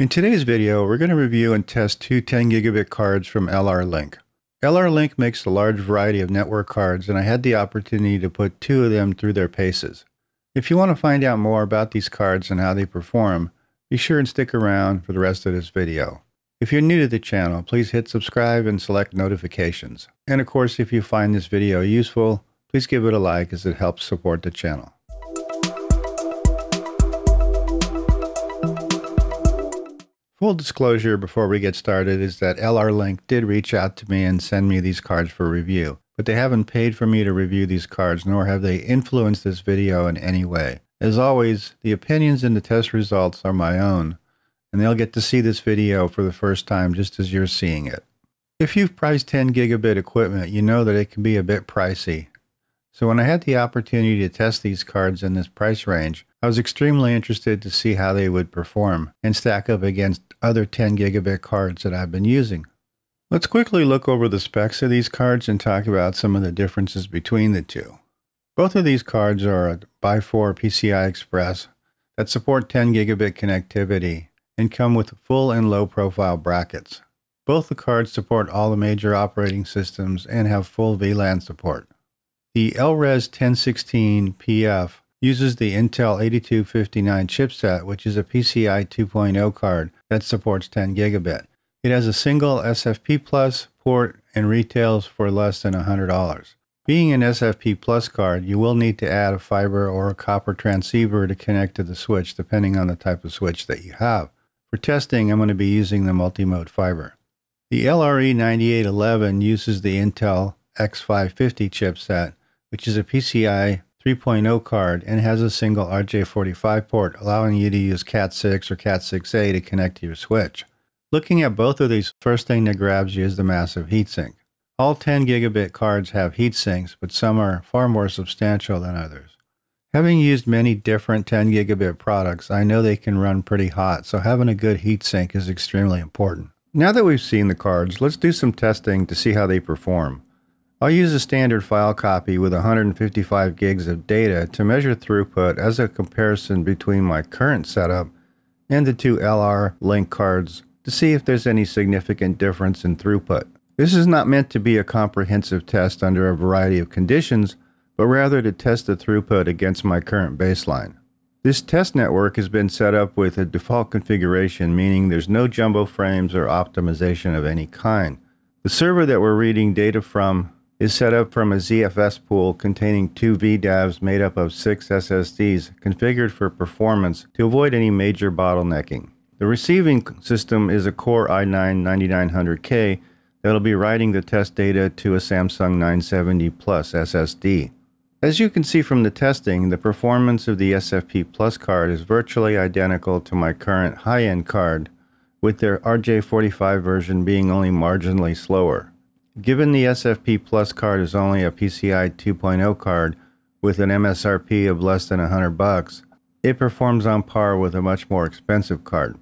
In today's video, we're going to review and test two 10 gigabit cards from LR Link. LR Link makes a large variety of network cards, and I had the opportunity to put two of them through their paces. If you want to find out more about these cards and how they perform, be sure and stick around for the rest of this video. If you're new to the channel, please hit subscribe and select notifications. And of course, if you find this video useful, please give it a like as it helps support the channel. Full disclosure before we get started is that LR Link did reach out to me and send me these cards for review, but they haven't paid for me to review these cards, nor have they influenced this video in any way. As always, the opinions and the test results are my own, and they'll get to see this video for the first time just as you're seeing it. If you've priced 10 gigabit equipment, you know that it can be a bit pricey. So when I had the opportunity to test these cards in this price range, I was extremely interested to see how they would perform and stack up against other 10 gigabit cards that I've been using. Let's quickly look over the specs of these cards and talk about some of the differences between the two. Both of these cards are a x4 PCI Express that support 10 gigabit connectivity and come with full and low profile brackets. Both the cards support all the major operating systems and have full VLAN support. The LRES1016PF uses the Intel 8259 chipset, which is a PCI 2.0 card that supports 10 gigabit. It has a single SFP+ port and retails for less than $100. Being an SFP+ card, you will need to add a fiber or a copper transceiver to connect to the switch, depending on the type of switch that you have. For testing, I'm going to be using the multimode fiber. The LRE9811 uses the Intel X550 chipset, which is a PCI 3.0 card and has a single RJ45 port, allowing you to use Cat6 or Cat6A to connect to your switch. Looking at both of these, first thing that grabs you is the massive heatsink. All 10 gigabit cards have heatsinks, but some are far more substantial than others. Having used many different 10 gigabit products, I know they can run pretty hot, so having a good heatsink is extremely important. Now that we've seen the cards, let's do some testing to see how they perform. I'll use a standard file copy with 155 gigs of data to measure throughput as a comparison between my current setup and the two LR Link cards to see if there's any significant difference in throughput. This is not meant to be a comprehensive test under a variety of conditions, but rather to test the throughput against my current baseline. This test network has been set up with a default configuration, meaning there's no jumbo frames or optimization of any kind. The server that we're reading data from is set up from a ZFS pool containing two vdevs made up of 6 SSDs configured for performance to avoid any major bottlenecking. The receiving system is a Core i9-9900K that'll be writing the test data to a Samsung 970 Plus SSD. As you can see from the testing, the performance of the SFP Plus card is virtually identical to my current high-end card, with their RJ45 version being only marginally slower. Given the SFP Plus card is only a PCI 2.0 card with an MSRP of less than $100, it performs on par with a much more expensive card.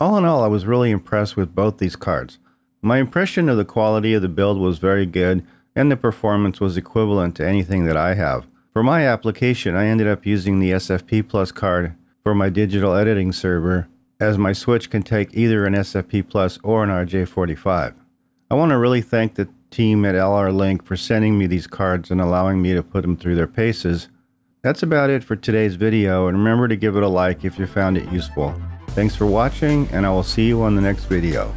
All in all, I was really impressed with both these cards. My impression of the quality of the build was very good, and the performance was equivalent to anything that I have. For my application, I ended up using the SFP Plus card for my digital editing server, as my switch can take either an SFP Plus or an RJ45. I want to really thank the team at LR Link for sending me these cards and allowing me to put them through their paces. That's about it for today's video, and remember to give it a like if you found it useful. Thanks for watching, and I will see you on the next video.